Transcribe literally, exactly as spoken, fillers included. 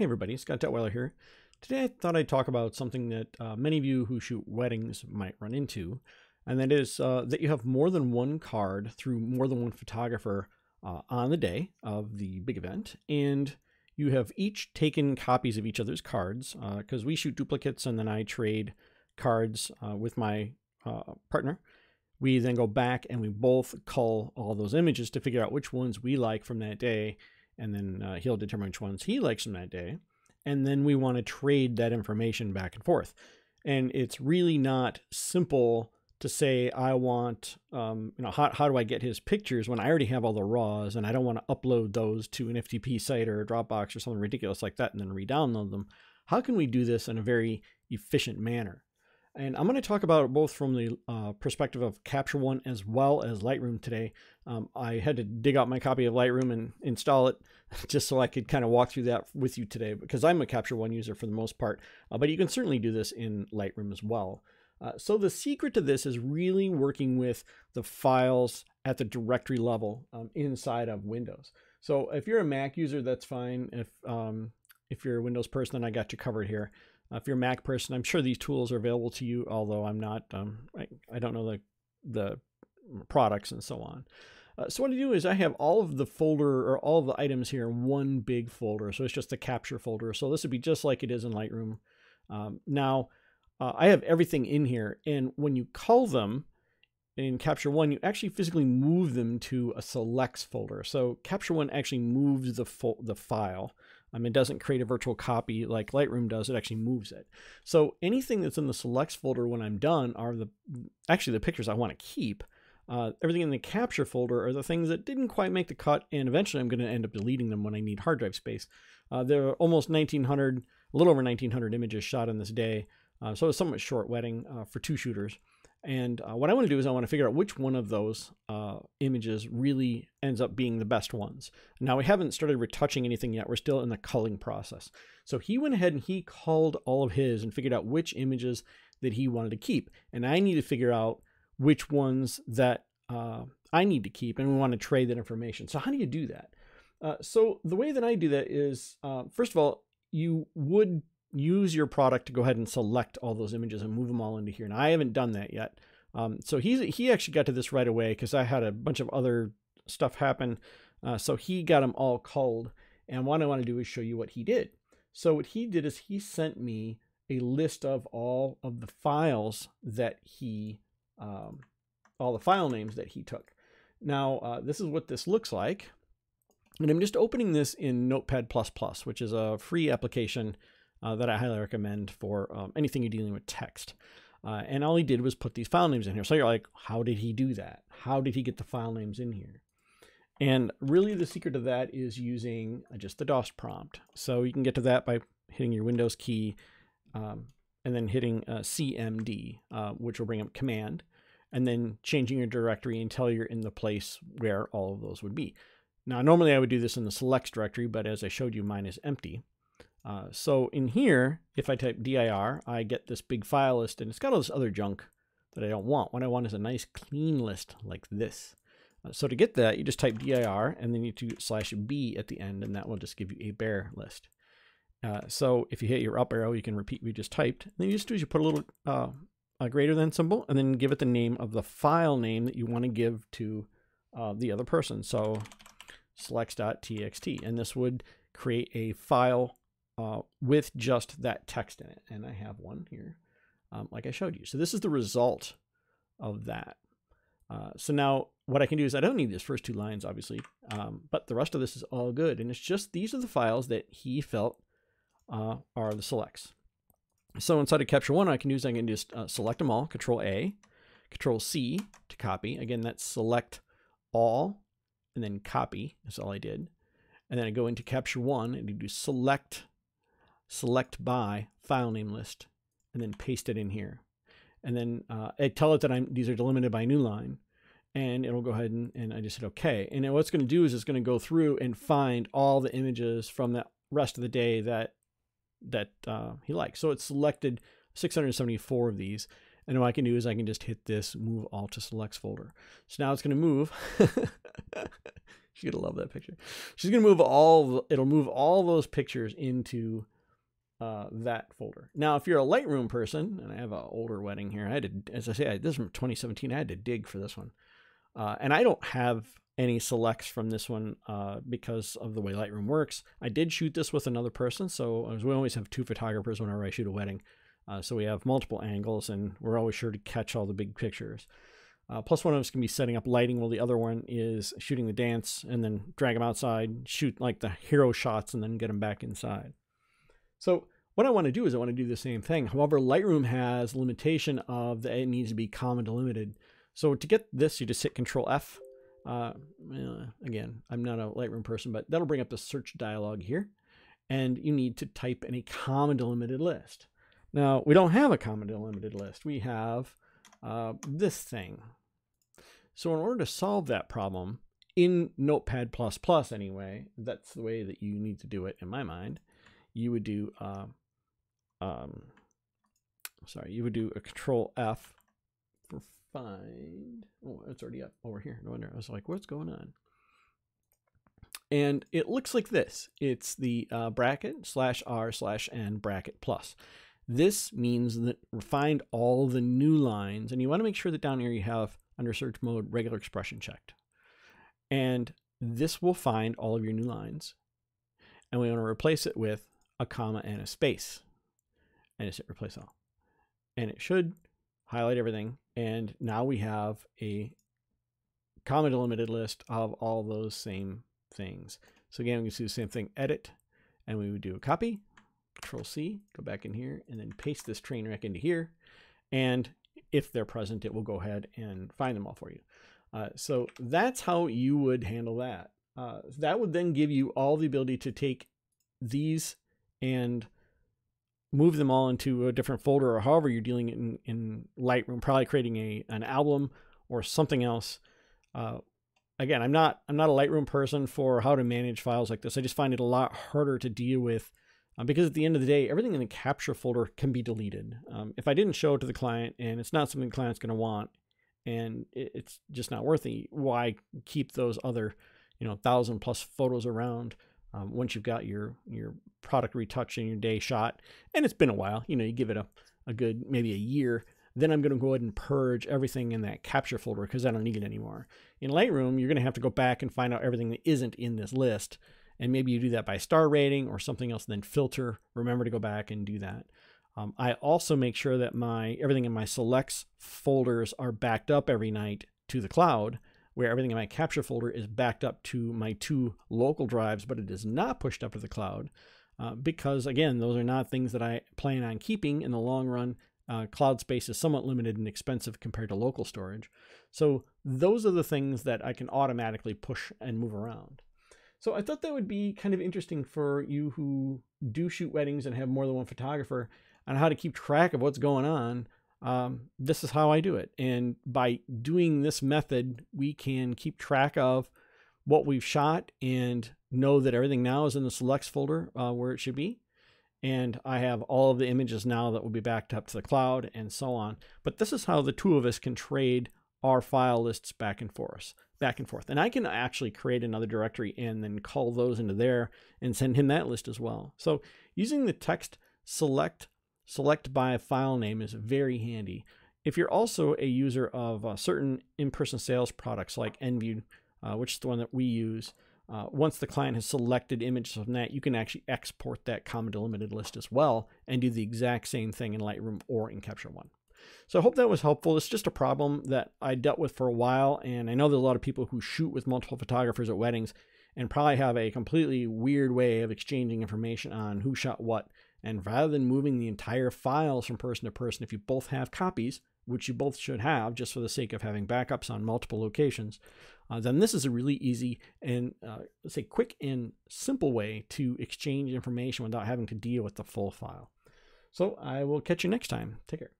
Hey everybody, Scott Detweiler here. Today I thought I'd talk about something that uh, many of you who shoot weddings might run into, and that is uh, that you have more than one card through more than one photographer uh, on the day of the big event, and you have each taken copies of each other's cards, because uh, we shoot duplicates and then I trade cards uh, with my uh, partner. We then go back and we both cull all those images to figure out which ones we like from that day, and then uh, he'll determine which ones he likes from that day. And then we want to trade that information back and forth. And it's really not simple to say, I want, um, you know, how, how do I get his pictures when I already have all the raws and I don't want to upload those to an F T P site or a Dropbox or something ridiculous like that and then re-download them. How can we do this in a very efficient manner? And I'm going to talk about it both from the uh, perspective of Capture One as well as Lightroom today. Um, I had to dig out my copy of Lightroom and install it just so I could kind of walk through that with you today, because I'm a Capture One user for the most part, uh, but you can certainly do this in Lightroom as well. Uh, so the secret to this is really working with the files at the directory level um, inside of Windows. So if you're a Mac user, that's fine. If, um, if you're a Windows person, then I got you covered here. If you're a Mac person, I'm sure these tools are available to you, although I'm not, um, I, I don't know the, the products and so on. Uh, so what I do is I have all of the folder or all of the items here in one big folder. So it's just the capture folder. So this would be just like it is in Lightroom. Um, now uh, I have everything in here, and when you cull them in Capture One, you actually physically move them to a selects folder. So Capture One actually moves the, the file. Um, it doesn't create a virtual copy like Lightroom does. It actually moves it. So anything that's in the selects folder when I'm done are the actually the pictures I want to keep. Uh, everything in the capture folder are the things that didn't quite make the cut, and eventually I'm going to end up deleting them when I need hard drive space. Uh, there are almost nineteen hundred, a little over nineteen hundred images shot on this day. Uh, so it was a somewhat short wedding uh, for two shooters. And uh, what I want to do is I want to figure out which one of those uh, images really ends up being the best ones. Now, we haven't started retouching anything yet. We're still in the culling process. So he went ahead and he culled all of his and figured out which images that he wanted to keep. And I need to figure out which ones that uh, I need to keep, and we want to trade that information. So how do you do that? Uh, so the way that I do that is, uh, first of all, you would use your product to go ahead and select all those images and move them all into here. And I haven't done that yet. Um, so he's, he actually got to this right away because I had a bunch of other stuff happen. Uh, so he got them all culled. And what I want to do is show you what he did. So what he did is he sent me a list of all of the files that he, um, all the file names that he took. Now, uh, this is what this looks like. And I'm just opening this in Notepad plus plus, which is a free application Uh, that I highly recommend for um, anything you're dealing with text. Uh, and all he did was put these file names in here. So you're like, how did he do that? How did he get the file names in here? And really the secret to that is using just the DOS prompt. So you can get to that by hitting your Windows key um, and then hitting uh, C M D, uh, which will bring up command, and then changing your directory until you're in the place where all of those would be. Now, normally I would do this in the selects directory, but as I showed you, mine is empty. Uh, so in here, if I type dir, I get this big file list, and it's got all this other junk that I don't want. What I want is a nice clean list like this. Uh, so to get that, you just type dir and then you do slash B at the end, and that will just give you a bare list. Uh, so if you hit your up arrow, you can repeat what you just typed. And then you just do is you put a little uh, a greater than symbol and then give it the name of the file name that you want to give to uh, the other person. So selects dot T X T, and this would create a file Uh, with just that text in it. And I have one here, um, like I showed you. So this is the result of that. Uh, so now what I can do is I don't need these first two lines, obviously, um, but the rest of this is all good. And it's just, these are the files that he felt uh, are the selects. So inside of Capture One, I can do is I can just uh, select them all, Control A, Control C to copy. Again, that's select all and then copy. That's all I did. And then I go into Capture One and you do select select by file name list, and then paste it in here. And then uh, I tell it that I'm, these are delimited by new line, and it'll go ahead and, and I just hit okay. And then what it's gonna do is it's gonna go through and find all the images from the rest of the day that that uh, he likes. So it's selected six hundred seventy-four of these. And what I can do is I can just hit this move all to selects folder. So now it's gonna move She's gonna love that picture. She's gonna move all, it'll move all those pictures into uh, that folder. Now, if you're a Lightroom person, and I have an older wedding here, I had to, as I say, I, this is from twenty seventeen, I had to dig for this one. Uh, and I don't have any selects from this one uh, because of the way Lightroom works. I did shoot this with another person, so as we always have two photographers whenever I shoot a wedding. Uh, so we have multiple angles, and we're always sure to catch all the big pictures. Uh, plus one of us can be setting up lighting while the other one is shooting the dance, and then drag them outside, shoot like the hero shots, and then get them back inside. So what I want to do is I want to do the same thing. However, Lightroom has limitation of that it needs to be comma delimited. So to get this, you just hit Control F. Uh, again, I'm not a Lightroom person, but that'll bring up the search dialog here. And you need to type in a comma delimited list. Now, we don't have a comma delimited list. We have uh, this thing. So in order to solve that problem, in Notepad plus plus anyway, that's the way that you need to do it in my mind, you would do, uh, um, sorry, you would do a Control F for find. Oh, it's already up over here. No wonder. I was like, what's going on? And it looks like this. It's the uh, bracket slash R slash N bracket plus. This means that find all the new lines, and you want to make sure that down here you have under search mode regular expression checked. And this will find all of your new lines. And we want to replace it with a comma and a space. And just hit replace all. And it should highlight everything. And now we have a comma delimited list of all those same things. So again, we can do the same thing, edit, and we would do a copy. Control C, go back in here, and then paste this train wreck into here. And if they're present, it will go ahead and find them all for you. Uh, so that's how you would handle that. Uh, that would then give you all the ability to take these and move them all into a different folder, or however you're dealing in, in Lightroom, probably creating a, an album or something else. Uh, again, I'm not, I'm not a Lightroom person for how to manage files like this. I just find it a lot harder to deal with. Uh, because at the end of the day, everything in the capture folder can be deleted. Um, if I didn't show it to the client and it's not something the client's going to want, and it, it's just not worth it, why keep those other, you know, thousand plus photos around um, once you've got your your product retouch and your day shot, and it's been a while, you know, you give it a, a good, maybe a year, then I'm going to go ahead and purge everything in that capture folder because I don't need it anymore. In Lightroom, you're going to have to go back and find out everything that isn't in this list. And maybe you do that by star rating or something else, and then filter, remember to go back and do that. Um, I also make sure that my everything in my selects folders are backed up every night to the cloud, where everything in my capture folder is backed up to my two local drives, but it is not pushed up to the cloud uh, because, again, those are not things that I plan on keeping in the long run. Uh, cloud space is somewhat limited and expensive compared to local storage. So those are the things that I can automatically push and move around. So I thought that would be kind of interesting for you who do shoot weddings and have more than one photographer on how to keep track of what's going on. Um, this is how I do it. And by doing this method, we can keep track of what we've shot and know that everything now is in the selects folder uh, where it should be. And I have all of the images now that will be backed up to the cloud and so on. But this is how the two of us can trade our file lists back and forth. back and forth. And I can actually create another directory and then call those into there and send him that list as well. So using the text select, select by file name is very handy. If you're also a user of uh, certain in-person sales products like Enview, uh, which is the one that we use, uh, once the client has selected images from that, you can actually export that comma delimited list as well and do the exact same thing in Lightroom or in Capture One. So I hope that was helpful. It's just a problem that I dealt with for a while, and I know there's a lot of people who shoot with multiple photographers at weddings and probably have a completely weird way of exchanging information on who shot what. And rather than moving the entire files from person to person, if you both have copies, which you both should have just for the sake of having backups on multiple locations, uh, then this is a really easy and uh, let's say quick and simple way to exchange information without having to deal with the full file. So I will catch you next time. Take care.